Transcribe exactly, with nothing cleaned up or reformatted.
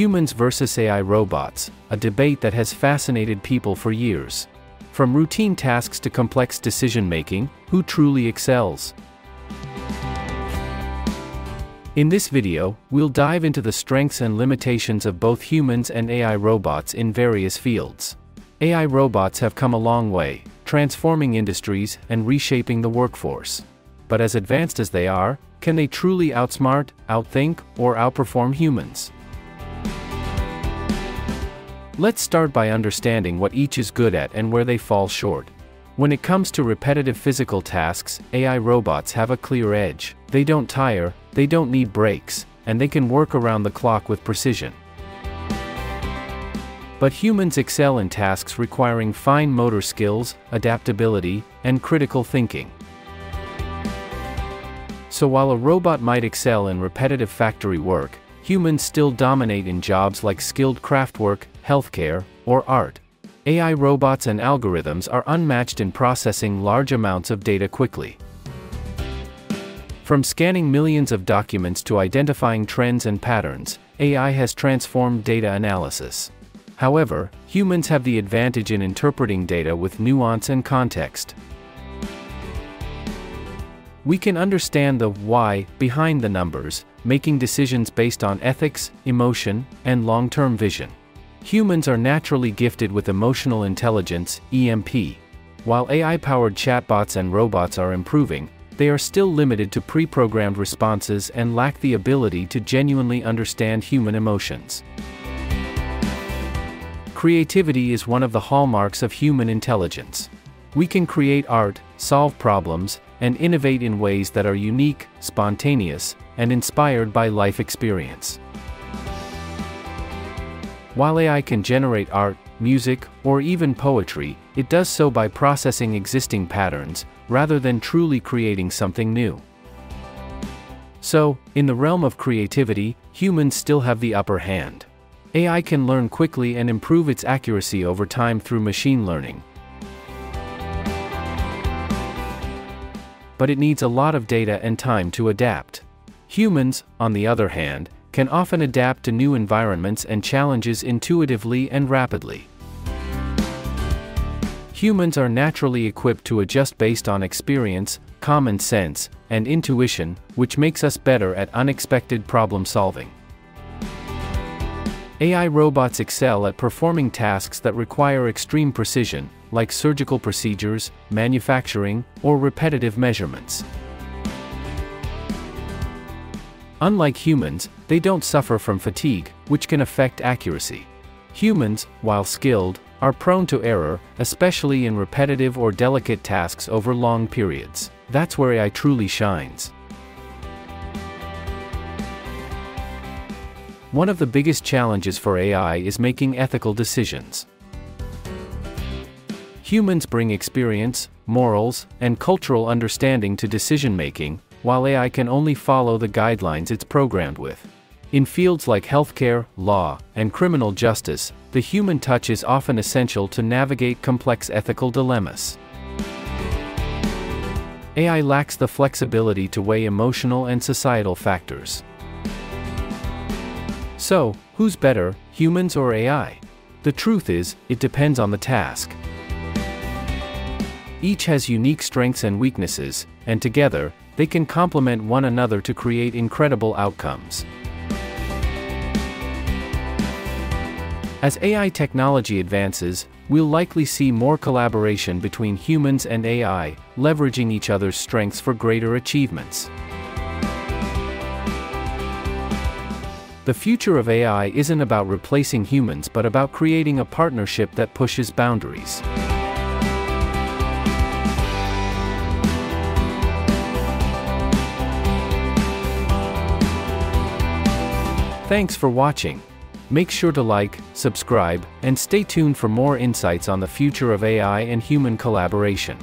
Humans versus A I robots, a debate that has fascinated people for years. From routine tasks to complex decision-making, who truly excels? In this video, we'll dive into the strengths and limitations of both humans and A I robots in various fields. A I robots have come a long way, transforming industries and reshaping the workforce. But as advanced as they are, can they truly outsmart, outthink, or outperform humans? Let's start by understanding what each is good at and where they fall short. When it comes to repetitive physical tasks, A I robots have a clear edge. They don't tire, they don't need breaks, and they can work around the clock with precision. But humans excel in tasks requiring fine motor skills, adaptability, and critical thinking. So while a robot might excel in repetitive factory work, humans still dominate in jobs like skilled craftwork, healthcare, or art. A I robots and algorithms are unmatched in processing large amounts of data quickly. From scanning millions of documents to identifying trends and patterns, A I has transformed data analysis. However, humans have the advantage in interpreting data with nuance and context. We can understand the why behind the numbers, making decisions based on ethics, emotion, and long-term vision. Humans are naturally gifted with emotional intelligence, E M P. While A I-powered chatbots and robots are improving, they are still limited to pre-programmed responses and lack the ability to genuinely understand human emotions. Creativity is one of the hallmarks of human intelligence. We can create art, solve problems, and innovate in ways that are unique, spontaneous, and inspired by life experience. While A I can generate art, music, or even poetry, it does so by processing existing patterns, rather than truly creating something new. So, in the realm of creativity, humans still have the upper hand. A I can learn quickly and improve its accuracy over time through machine learning. But it needs a lot of data and time to adapt. Humans, on the other hand, can often adapt to new environments and challenges intuitively and rapidly. Humans are naturally equipped to adjust based on experience, common sense, and intuition, which makes us better at unexpected problem solving. A I robots excel at performing tasks that require extreme precision, like surgical procedures, manufacturing, or repetitive measurements. Unlike humans, they don't suffer from fatigue, which can affect accuracy. Humans, while skilled, are prone to error, especially in repetitive or delicate tasks over long periods. That's where A I truly shines. One of the biggest challenges for A I is making ethical decisions. Humans bring experience, morals, and cultural understanding to decision-making, while A I can only follow the guidelines it's programmed with. In fields like healthcare, law, and criminal justice, the human touch is often essential to navigate complex ethical dilemmas. A I lacks the flexibility to weigh emotional and societal factors. So, who's better, humans or A I? The truth is, it depends on the task. Each has unique strengths and weaknesses, and together, they can complement one another to create incredible outcomes. As A I technology advances, we'll likely see more collaboration between humans and A I, leveraging each other's strengths for greater achievements. The future of A I isn't about replacing humans but about creating a partnership that pushes boundaries. Thanks for watching. Make sure to like, subscribe, and stay tuned for more insights on the future of A I and human collaboration.